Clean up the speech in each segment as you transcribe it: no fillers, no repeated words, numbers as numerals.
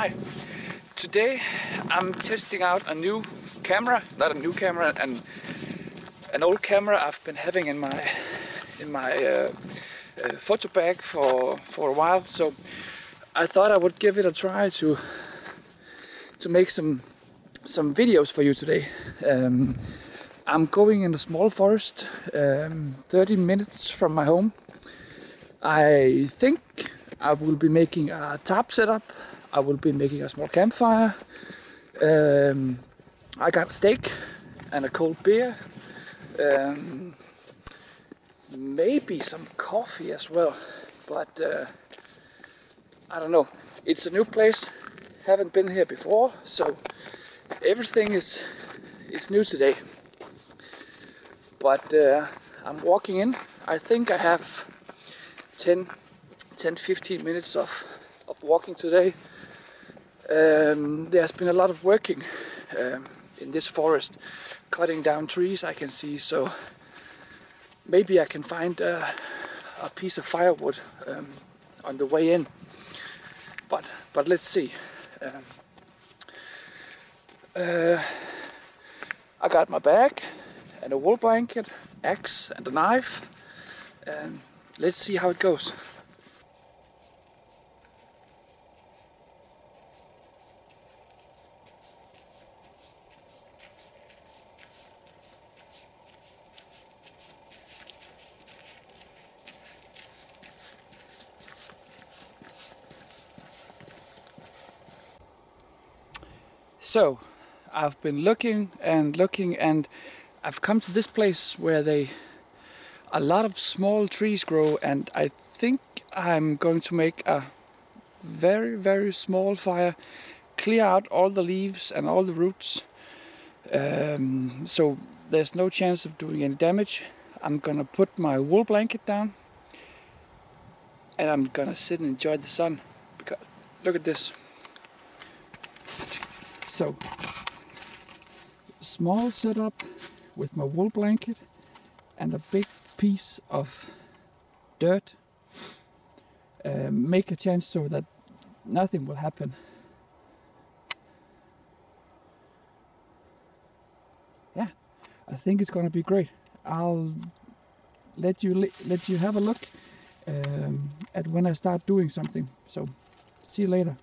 Hi. Today I'm testing out a new camera, not a new camera, and an old camera I've been having in my photo bag for a while. So I thought I would give it a try to make some videos for you today. I'm going in a small forest, 30 minutes from my home. I think I will be making a tarp setup. I will be making a small campfire. I got steak and a cold beer. Maybe some coffee as well, but I don't know. It's a new place. Haven't been here before, so everything is new today. But I'm walking in. I think I have 10-15 minutes of walking today. There's been a lot of working in this forest, cutting down trees, I can see, so maybe I can find a piece of firewood on the way in, but let's see. I got my bag and a wool blanket, axe and a knife, and let's see how it goes. So I've been looking and I've come to this place where a lot of small trees grow, and I think I'm going to make a very, very small fire, clear out all the leaves and all the roots, so there's no chance of doing any damage. I'm gonna put my wool blanket down and I'm gonna sit and enjoy the sun, because look at this. So, small setup with my wool blanket and a big piece of dirt. Make a chance so that nothing will happen. Yeah, I think it's gonna be great. I'll let you have a look at when I start doing something. So, see you later.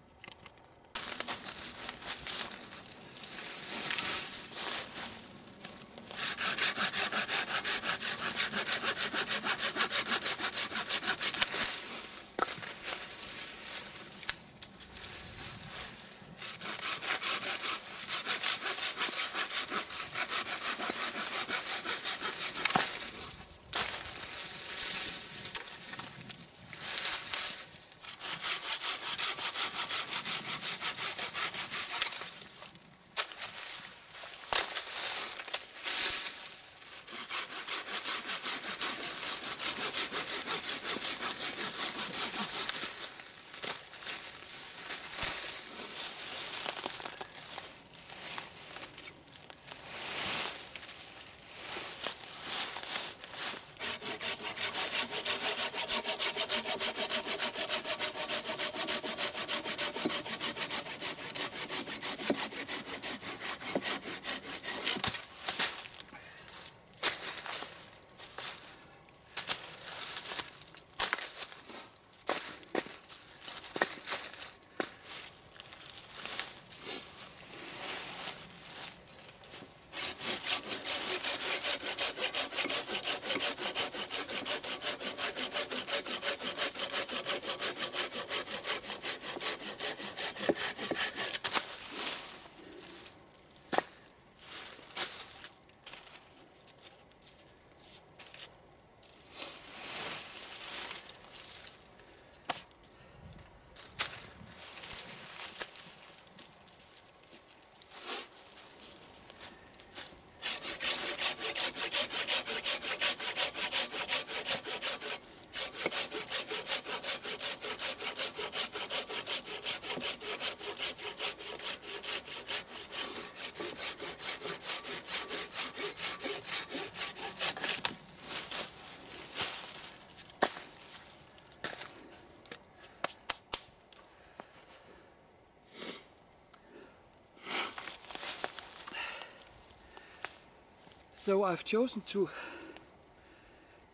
So I've chosen to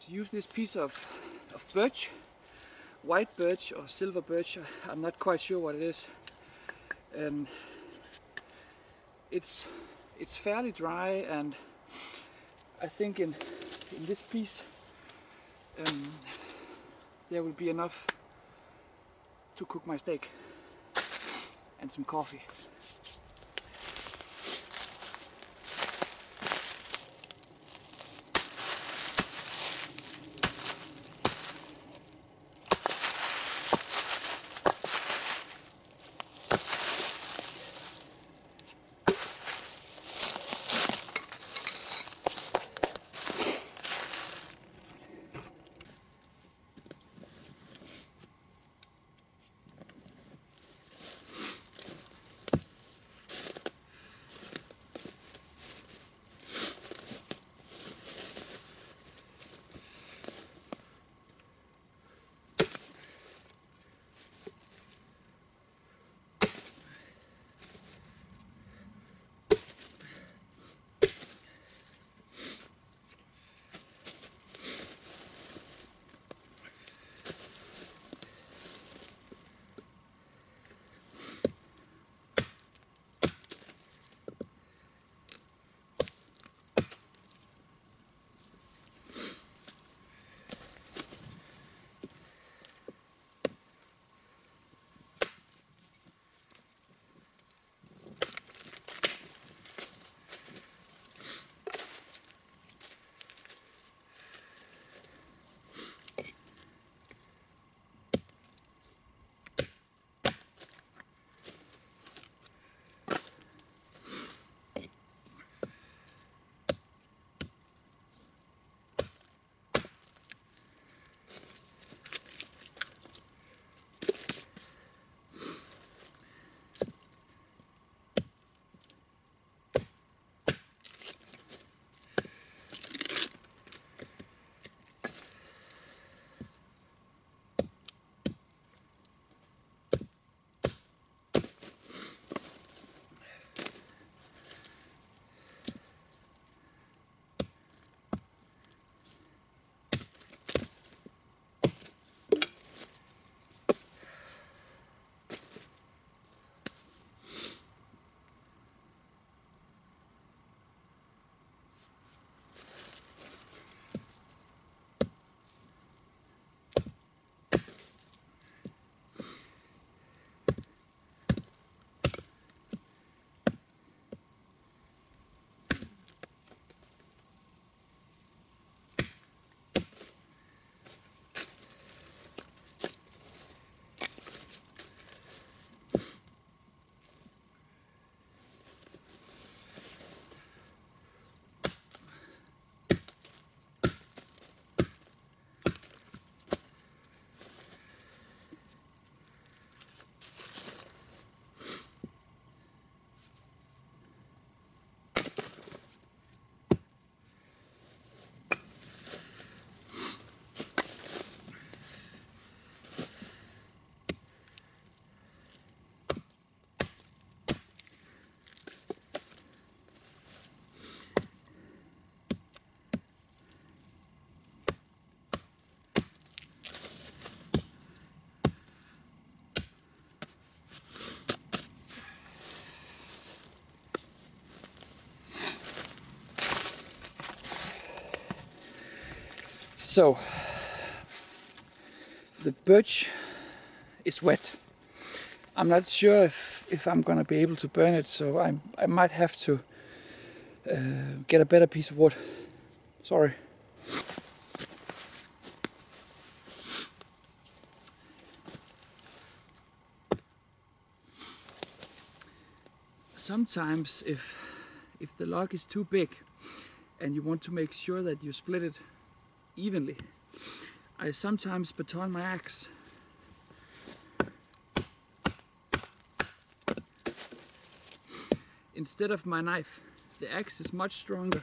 use this piece of birch, white birch or silver birch, I'm not quite sure what it is. It's fairly dry, and I think in this piece there will be enough to cook my steak and some coffee. So, the birch is wet. I'm not sure if I'm gonna be able to burn it, so I might have to get a better piece of wood. Sorry. Sometimes if the log is too big and you want to make sure that you split it evenly, I sometimes baton my axe. Instead of my knife, the axe is much stronger.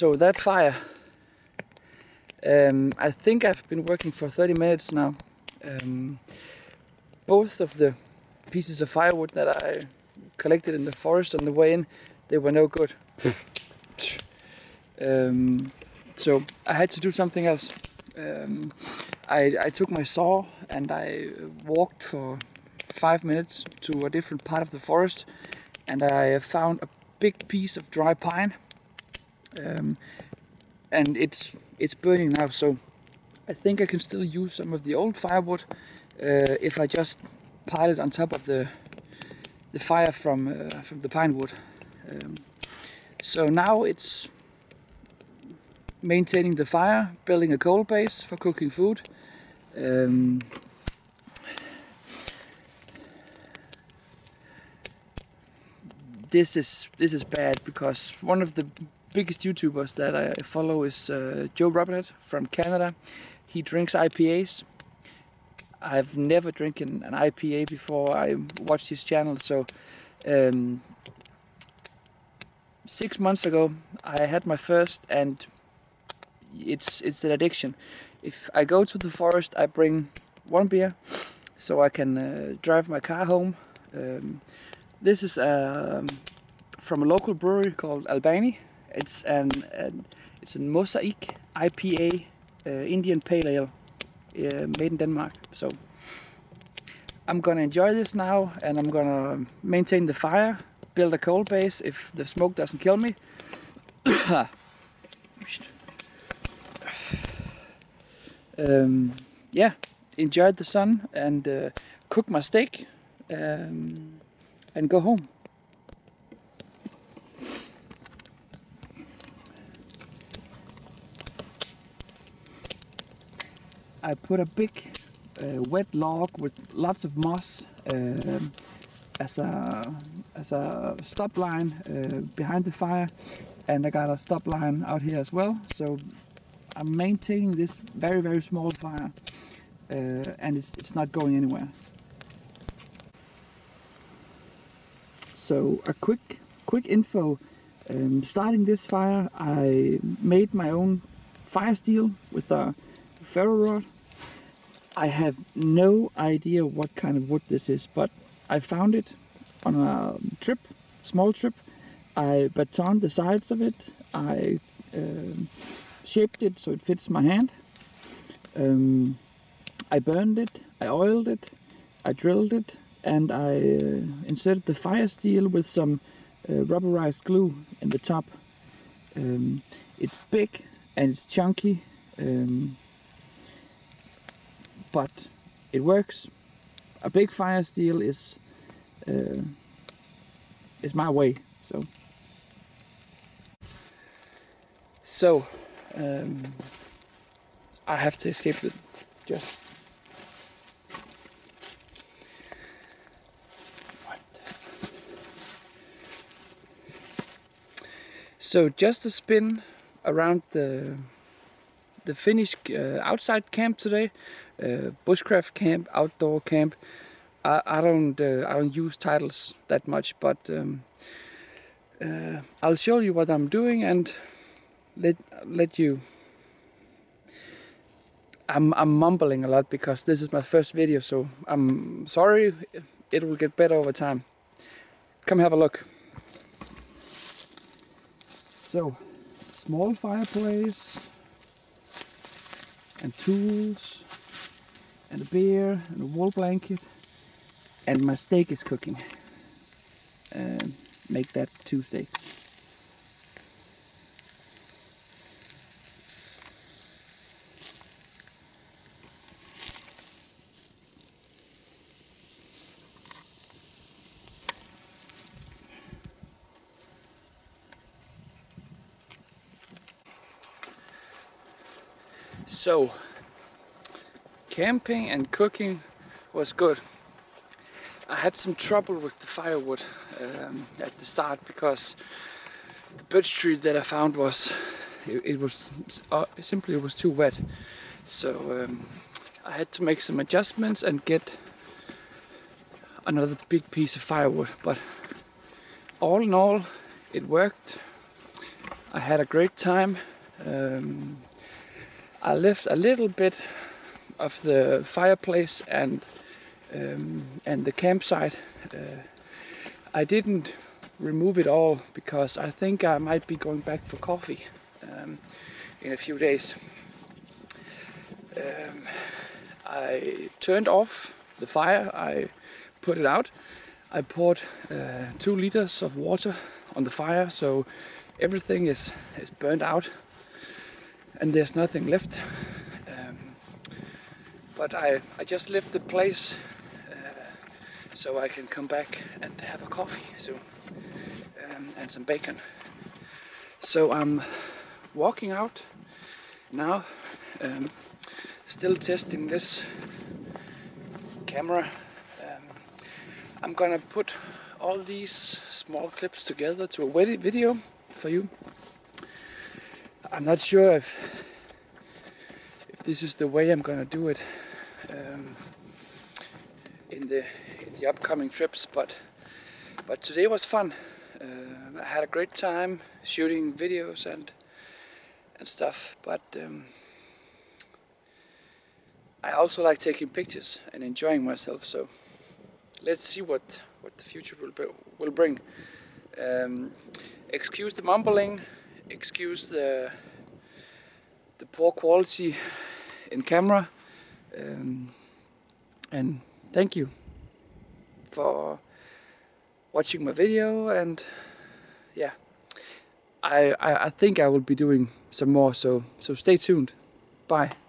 So that fire, I think I've been working for 30 minutes now. Both of the pieces of firewood that I collected in the forest on the way in, they were no good. So I had to do something else. I took my saw and I walked for 5 minutes to a different part of the forest, and I found a big piece of dry pine, and it's burning now, so I think I can still use some of the old firewood if I just pile it on top of the fire from the pine wood. So now it's maintaining the fire, building a coal base for cooking food. This is bad, because one of the biggest YouTubers that I follow is Joe Robert from Canada. He drinks IPAs. I've never drank an IPA before I watched his channel. So 6 months ago I had my first, and it's an addiction. If I go to the forest, I bring one beer so I can drive my car home. This is from a local brewery called Albany. It's a Mosaik IPA, Indian Pale Ale, made in Denmark. So I'm gonna enjoy this now, and I'm gonna maintain the fire, build a coal base if the smoke doesn't kill me. Yeah, enjoy the sun and cook my steak and go home. I put a big wet log with lots of moss as a stop line behind the fire, and I got a stop line out here as well. So I'm maintaining this very, very small fire, and it's not going anywhere. So a quick info. Starting this fire, I made my own fire steel with a ferro rod. I have no idea what kind of wood this is, but I found it on a trip, small trip. I batoned the sides of it. I shaped it so it fits my hand. I burned it, I oiled it, I drilled it, and I inserted the fire steel with some rubberized glue in the top. It's big and it's chunky, but it works. A big fire steel is my way. So I have to escape it. Just what? So just a spin around the Finnish outside camp today, bushcraft camp, outdoor camp. I don't use titles that much, but I'll show you what I'm doing and let you. I'm mumbling a lot because this is my first video, so I'm sorry. It will get better over time. Come have a look. So, small fireplace and tools and a beer and a wool blanket, and my steak is cooking. Make that 2 steaks. So, camping and cooking was good. I had some trouble with the firewood at the start, because the birch tree that I found was simply too wet. So I had to make some adjustments and get another big piece of firewood. But all in all, it worked. I had a great time. I left a little bit of the fireplace and the campsite. I didn't remove it all because I think I might be going back for coffee in a few days. I turned off the fire, I put it out, I poured 2 liters of water on the fire, so everything is burnt out and there's nothing left. But I just left the place so I can come back and have a coffee soon and some bacon. So I'm walking out now, still testing this camera. I'm gonna put all these small clips together to a video for you. I'm not sure if this is the way I'm gonna do it in the upcoming trips, but today was fun. I had a great time shooting videos and stuff, but I also like taking pictures and enjoying myself, so let's see what the future will bring. Excuse the mumbling, excuse the poor quality in camera, and thank you for watching my video. And yeah, I think I will be doing some more, so stay tuned. Bye.